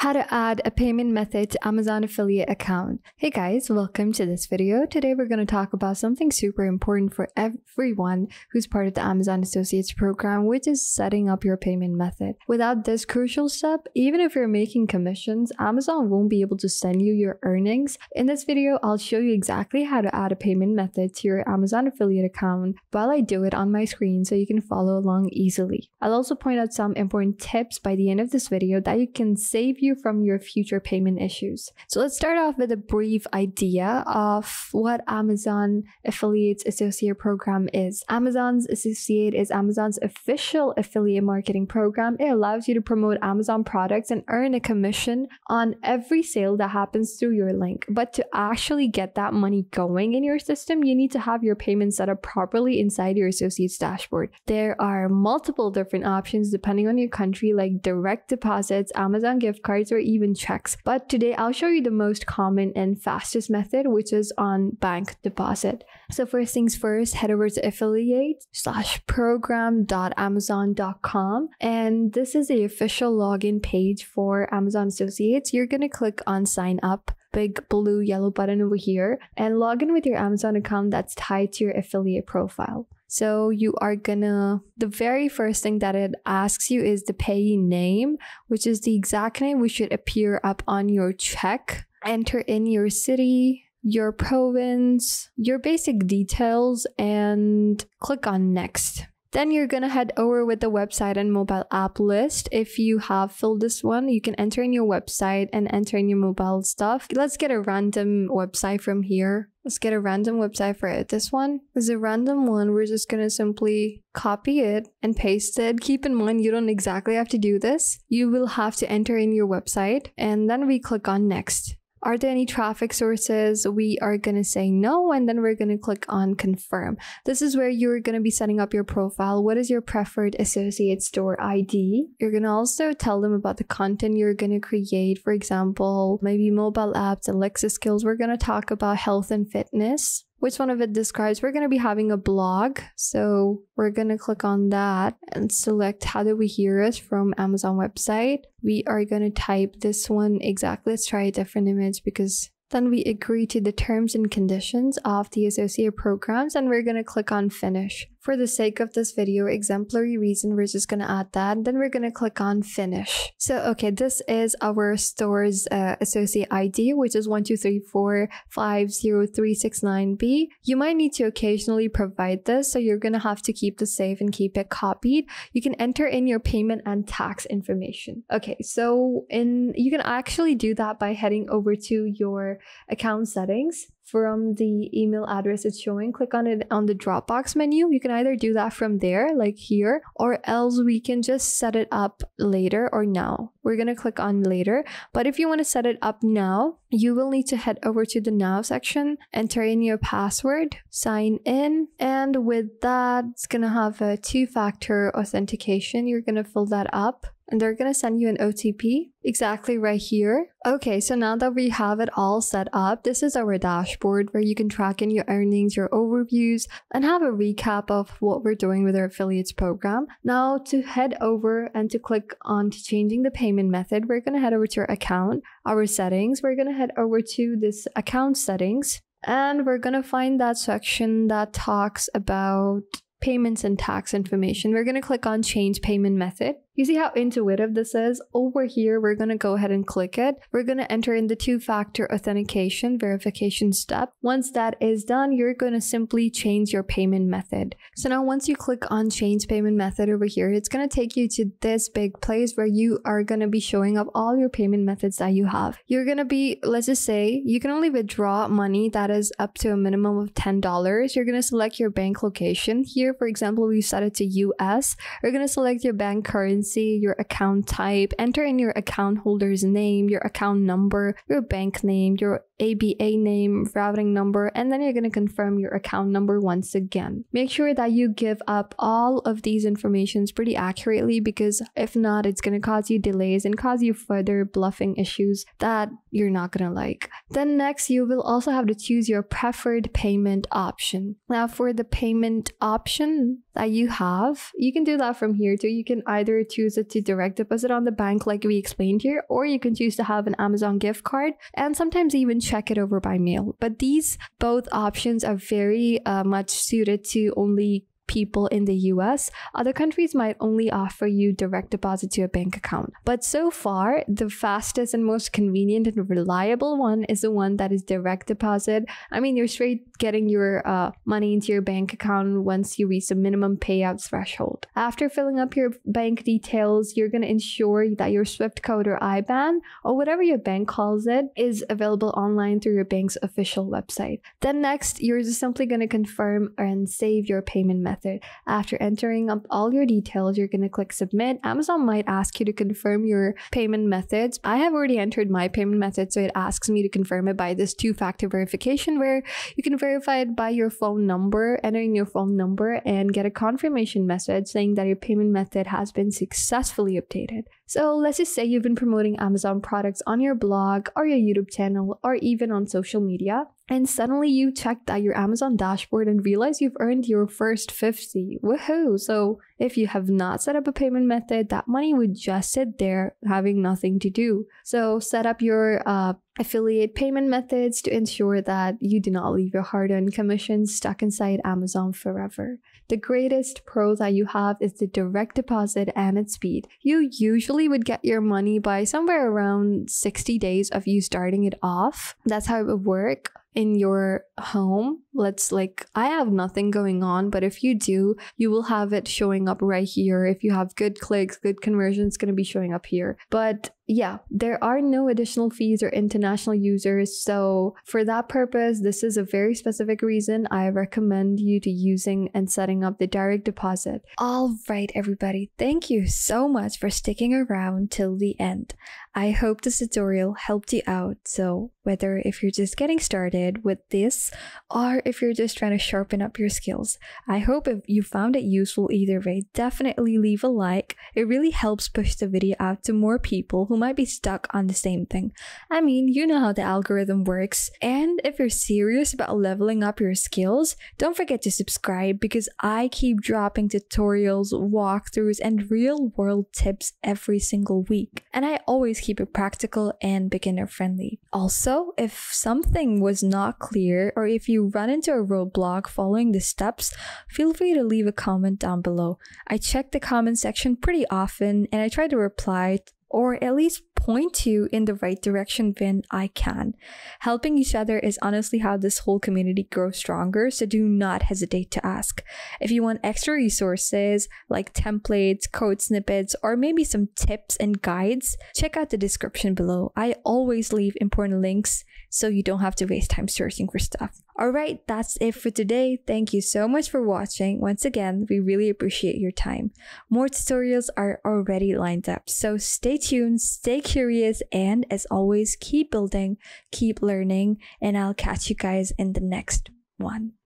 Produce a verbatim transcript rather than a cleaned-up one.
How to add a payment method to Amazon affiliate account. Hey guys, welcome to this video. Today we're going to talk about something super important for everyone who's part of the Amazon Associates program, which is setting up your payment method. Without this crucial step, even if you're making commissions, Amazon won't be able to send you your earnings. In this video, I'll show you exactly how to add a payment method to your Amazon affiliate account while I do it on my screen so you can follow along easily. I'll also point out some important tips by the end of this video that you can save you from your future payment issues. So let's start off with a brief idea of what Amazon Affiliates Associate Program is. Amazon's Associate is Amazon's official affiliate marketing program. It allows you to promote Amazon products and earn a commission on every sale that happens through your link. But to actually get that money going in your system, you need to have your payments set up properly inside your Associates dashboard. There are multiple different options depending on your country, like direct deposits, Amazon gift cards, or even checks. But today I'll show you the most common and fastest method, which is on bank deposit. So first things first, head over to affiliate slash program.amazon dot com, and this is the official login page for Amazon Associates. You're going to click on sign up, big blue yellow button over here, and log in with your Amazon account that's tied to your affiliate profile. So you are gonna, the very first thing that it asks you is the payee name, which is the exact name which should appear up on your check. Enter in your city, your province, your basic details, and click on next. Then you're gonna head over with the website and mobile app list. If you have filled this one, you can enter in your website and enter in your mobile stuff. Let's get a random website from here. Let's get a random website for it. This one is a random one. We're just gonna simply copy it and paste it. Keep in mind, you don't exactly have to do this. You will have to enter in your website, and then we click on next. Are there any traffic sources? We are going to say no, and then we're going to click on confirm. This is where you're going to be setting up your profile. What is your preferred associate store I D? You're going to also tell them about the content you're going to create. For example, maybe mobile apps, Alexa skills. We're going to talk about health and fitness. Which one of it describes? We're going to be having a blog. So we're going to click on that and select how do we hear us from Amazon website. We are going to type this one exactly. Let's try a different image because then we agree to the terms and conditions of the associate programs, and we're going to click on finish. For the sake of this video, exemplary reason, we're just going to add that. Then we're going to click on finish. So, okay, this is our store's uh, associate I D, which is one two three four five zero three six nine B. You might need to occasionally provide this, so you're going to have to keep this safe and keep it copied. You can enter in your payment and tax information. Okay, so in you can actually do that by heading over to your account settings. From the email address it's showing, click on it on the drop box menu. You can either do that from there, like here, or else we can just set it up later or now. We're going to click on later, but if you want to set it up now, you will need to head over to the now section, enter in your password, sign in, and with that, it's going to have a two-factor authentication. You're going to fill that up, and they're going to send you an O T P exactly right here. Okay, so now that we have it all set up, this is our dashboard where you can track in your earnings, your overviews, and have a recap of what we're doing with our affiliates program. Now to head over and to click on to changing the payment method, we're going to head over to our account, our settings. We're going to head over to this account settings, and we're going to find that section that talks about payments and tax information. We're going to click on change payment method. You see how intuitive this is? Over here, we're going to go ahead and click it. We're going to enter in the two-factor authentication verification step. Once that is done, you're going to simply change your payment method. So now once you click on change payment method over here, it's going to take you to this big place where you are going to be showing up all your payment methods that you have. You're going to be, let's just say, you can only withdraw money that is up to a minimum of ten dollars. You're going to select your bank location. Here, for example, we set it to U S. You're going to select your bank currency, your account type, enter in your account holder's name, your account number, your bank name, your A B A name, routing number, and then you're going to confirm your account number once again. Make sure that you give up all of these informations pretty accurately, because if not, it's going to cause you delays and cause you further bluffing issues that you're not going to like. Then next, you will also have to choose your preferred payment option. Now for the payment option that you have, you can do that from here too. You can either choose choose it to direct deposit on the bank like we explained here, or you can choose to have an Amazon gift card and sometimes even check it over by mail. But these both options are very uh, much suited to only people in the U S. Other countries might only offer you direct deposit to a bank account. But so far, the fastest and most convenient and reliable one is the one that is direct deposit. I mean, you're straight getting your uh, money into your bank account once you reach the minimum payout threshold. After filling up your bank details, you're going to ensure that your SWIFT code or I B A N or whatever your bank calls it is available online through your bank's official website. Then next, you're just simply going to confirm and save your payment method. After entering up all your details, you're going to click submit. Amazon might ask you to confirm your payment methods. I have already entered my payment method, so it asks me to confirm it by this two-factor verification where you can verify it by your phone number, entering your phone number, and get a confirmation message saying that your payment method has been successfully updated. So let's just say you've been promoting Amazon products on your blog or your YouTube channel or even on social media, and suddenly you check that your Amazon dashboard and realize you've earned your first fifty. Woohoo! So if you have not set up a payment method, that money would just sit there having nothing to do. So set up your uh, affiliate payment methods to ensure that you do not leave your hard-earned commissions stuck inside Amazon forever. The greatest pro that you have is the direct deposit and its speed. You usually would get your money by somewhere around sixty days of you starting it off. That's how it would work. In your home, let's like I have nothing going on, but if you do, you will have it showing up right here. If you have good clicks, good conversions, going to be showing up here. But yeah, there are no additional fees or international users, so for that purpose, this is a very specific reason I recommend you to using and setting up the direct deposit. All right, everybody, thank you so much for sticking around till the end. I hope this tutorial helped you out. So whether if you're just getting started with this or if you're just trying to sharpen up your skills, I hope if you found it useful either way, definitely leave a like. It really helps push the video out to more people who might be stuck on the same thing. I mean, you know how the algorithm works. And if you're serious about leveling up your skills, don't forget to subscribe because I keep dropping tutorials, walkthroughs, and real-world tips every single week. And I always keep it practical and beginner-friendly. Also, if something was not clear or if you run into a roadblock following the steps, feel free to leave a comment down below. I check the comment section pretty often and I try to reply or at least point you in the right direction when I can. Helping each other is honestly how this whole community grows stronger, so do not hesitate to ask. If you want extra resources like templates, code snippets, or maybe some tips and guides, check out the description below. I always leave important links so you don't have to waste time searching for stuff. Alright, that's it for today. Thank you so much for watching. Once again, we really appreciate your time. More tutorials are already lined up, so stay tuned, stay curious, and as always, keep building, keep learning, and I'll catch you guys in the next one.